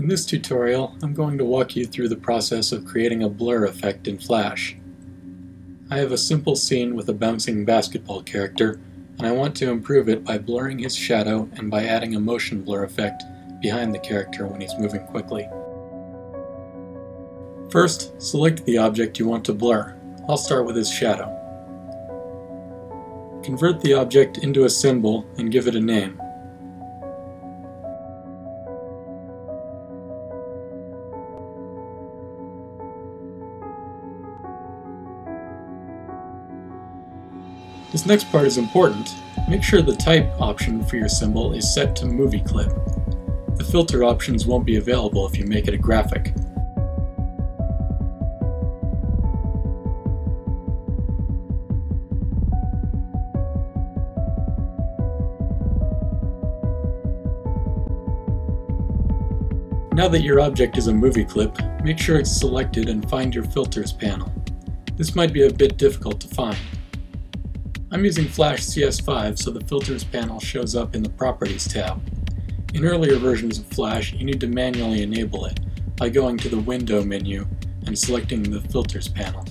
In this tutorial, I'm going to walk you through the process of creating a blur effect in Flash. I have a simple scene with a bouncing basketball character, and I want to improve it by blurring his shadow and by adding a motion blur effect behind the character when he's moving quickly. First, select the object you want to blur. I'll start with his shadow. Convert the object into a symbol and give it a name. This next part is important. Make sure the type option for your symbol is set to movie clip. The filter options won't be available if you make it a graphic. Now that your object is a movie clip, make sure it's selected and find your filters panel. This might be a bit difficult to find. I'm using Flash CS5, so the filters panel shows up in the Properties tab. In earlier versions of Flash, you need to manually enable it by going to the Window menu and selecting the Filters panel.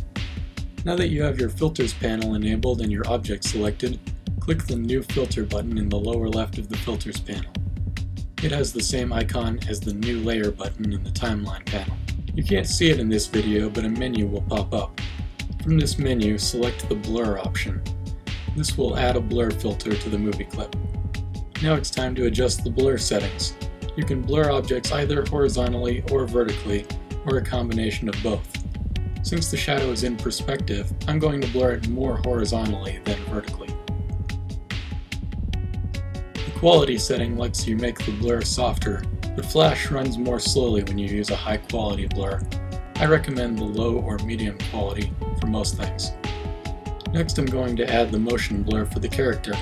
Now that you have your Filters panel enabled and your object selected, click the New Filter button in the lower left of the Filters panel. It has the same icon as the New Layer button in the Timeline panel. You can't see it in this video, but a menu will pop up. From this menu, select the Blur option. This will add a blur filter to the movie clip. Now it's time to adjust the blur settings. You can blur objects either horizontally or vertically, or a combination of both. Since the shadow is in perspective, I'm going to blur it more horizontally than vertically. The quality setting lets you make the blur softer, but Flash runs more slowly when you use a high quality blur. I recommend the low or medium quality for most things. Next, I'm going to add the motion blur for the character.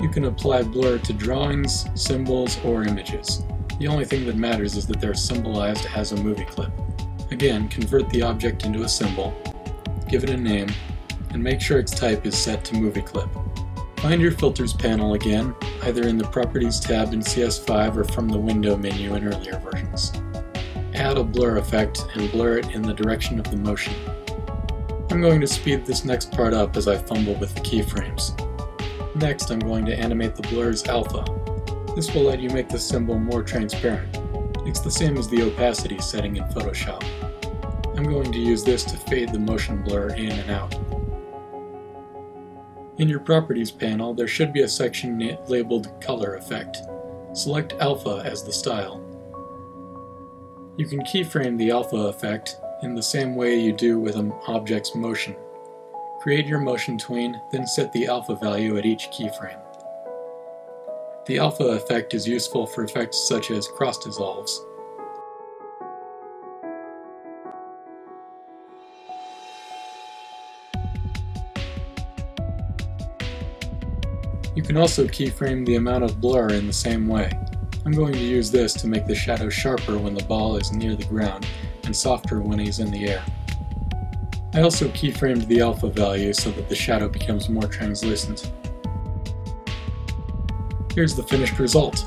You can apply blur to drawings, symbols, or images. The only thing that matters is that they're symbolized as a movie clip. Again, convert the object into a symbol, give it a name, and make sure its type is set to movie clip. Find your filters panel again, either in the Properties tab in CS5 or from the Window menu in earlier versions. Add a blur effect and blur it in the direction of the motion. I'm going to speed this next part up as I fumble with the keyframes. Next, I'm going to animate the blur's alpha. This will let you make the symbol more transparent. It's the same as the opacity setting in Photoshop. I'm going to use this to fade the motion blur in and out. In your Properties panel, there should be a section labeled Color Effect. Select Alpha as the style. You can keyframe the alpha effect in the same way you do with an object's motion. Create your motion tween, then set the alpha value at each keyframe. The alpha effect is useful for effects such as cross dissolves. You can also keyframe the amount of blur in the same way. I'm going to use this to make the shadow sharper when the ball is near the ground and softer when he's in the air. I also keyframed the alpha value so that the shadow becomes more translucent. Here's the finished result.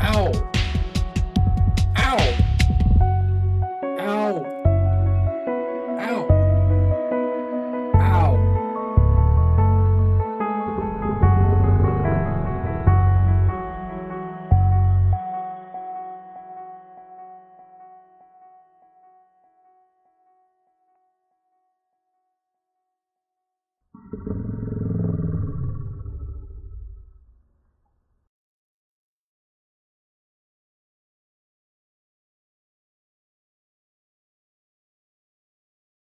Ow!